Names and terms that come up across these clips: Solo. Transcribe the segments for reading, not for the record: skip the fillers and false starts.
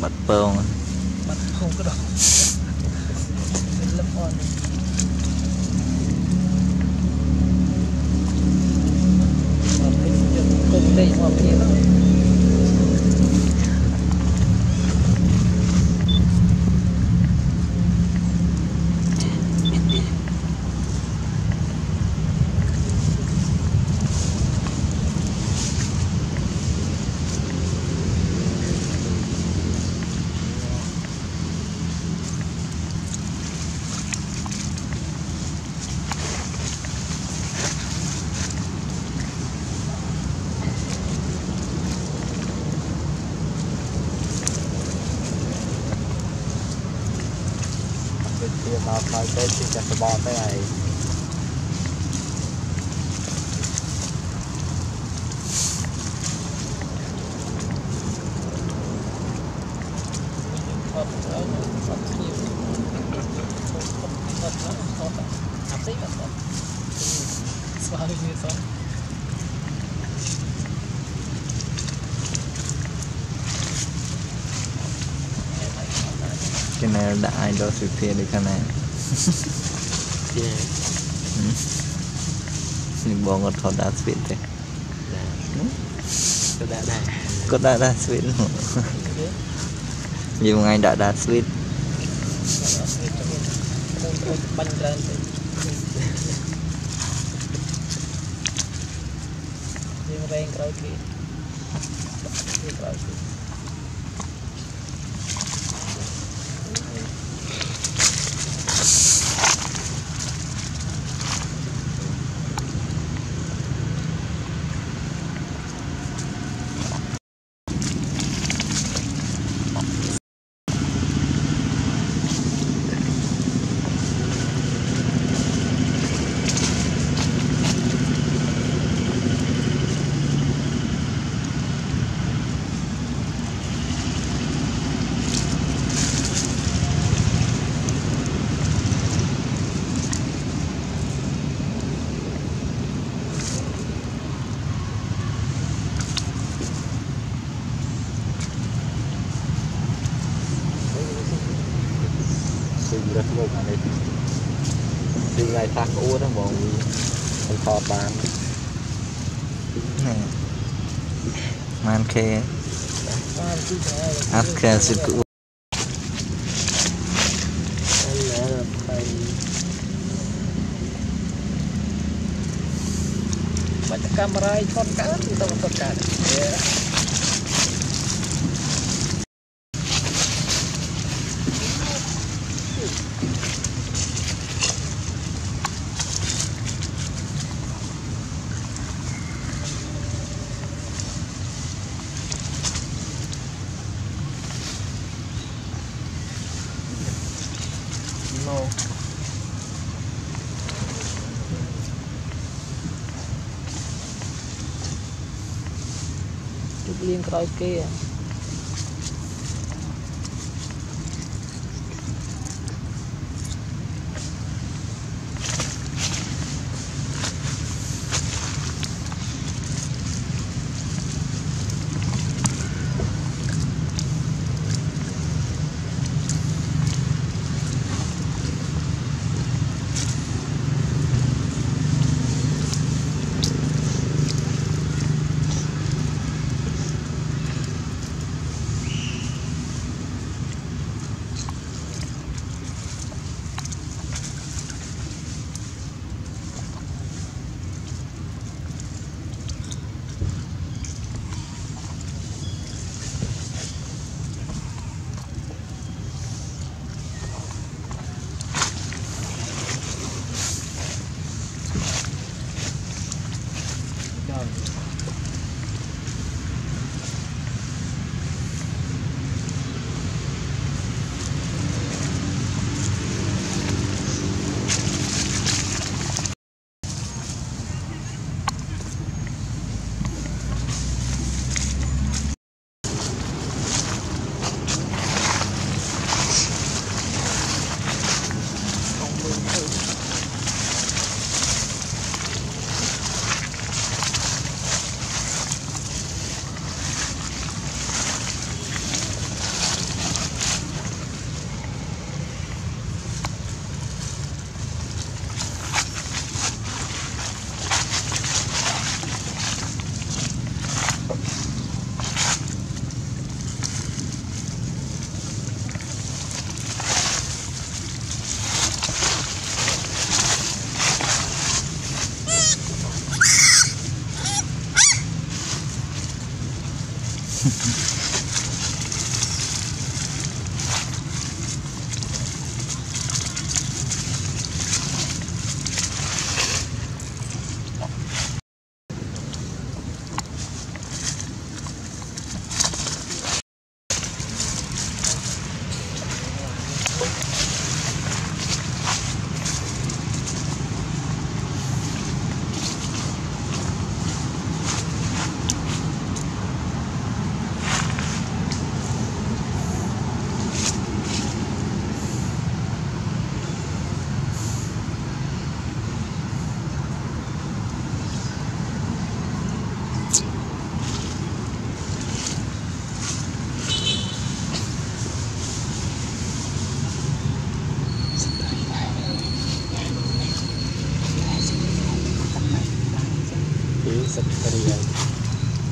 Mặt bông cái đó. Hãy subscribe cho kênh Solo để không bỏ lỡ những video hấp dẫn. Cái này đã ai đó sửa tiền được cái này. Nhìn bóng ngọt khó đá sửa thế. Có đã sửa nữa. Vì một anh đã đá sửa. Đi lại tắc ua đó bọn mình khó bán mang kê áp kê sự cũ bắt camera con cá thì tao có cả. Liên coi kia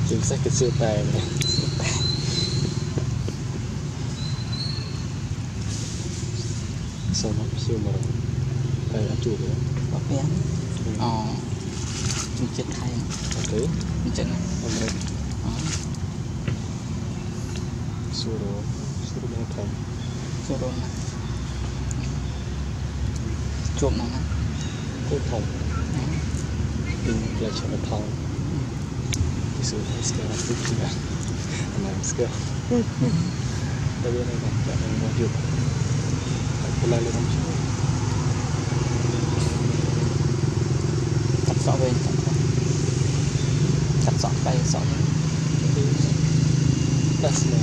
Seems like it's so bad. So much humor. I do it. What pen? Oh, you get high. Okay. You get high. Solo my time. Solo. Chop my time. Good time. In place of a time. So let's go and sleep here. And let's go. Tapi ini kan tak mau hidup. Aku lalu macam ni. Tak sok pay. Plus ni.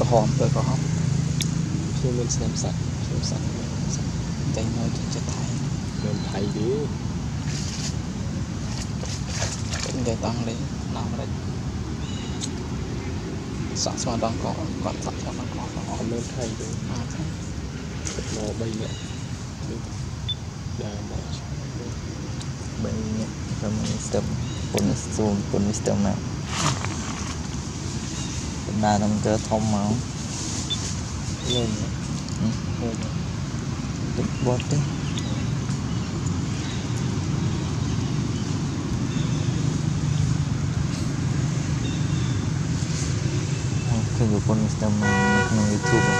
Kehom. Human stem sat. Jangan mau jadi Thai. Jangan Thai deh. Datang ni, nampak sak semua dong kau sak sama kau. Komen Thai tu, mau banyak, dah macam banyak sama Mister pun Mister Mac. Benar nama dia Tom mau. Tuk buat tu. Aku pun sedang menonton YouTube.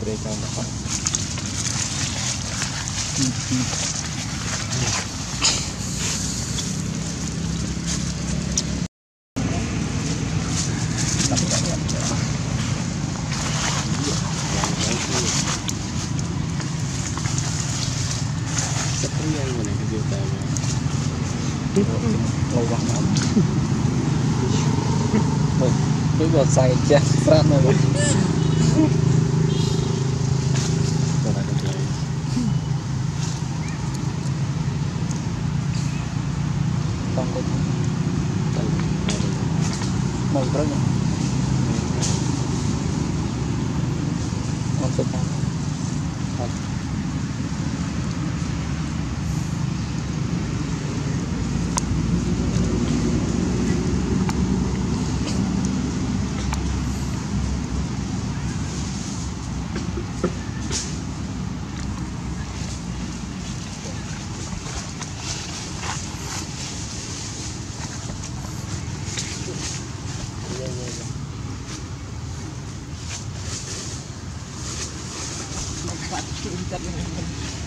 Berikan apa? Saya cek serat lagi. Tangkut. Mau berapa? Maksudnya? Terima kasih.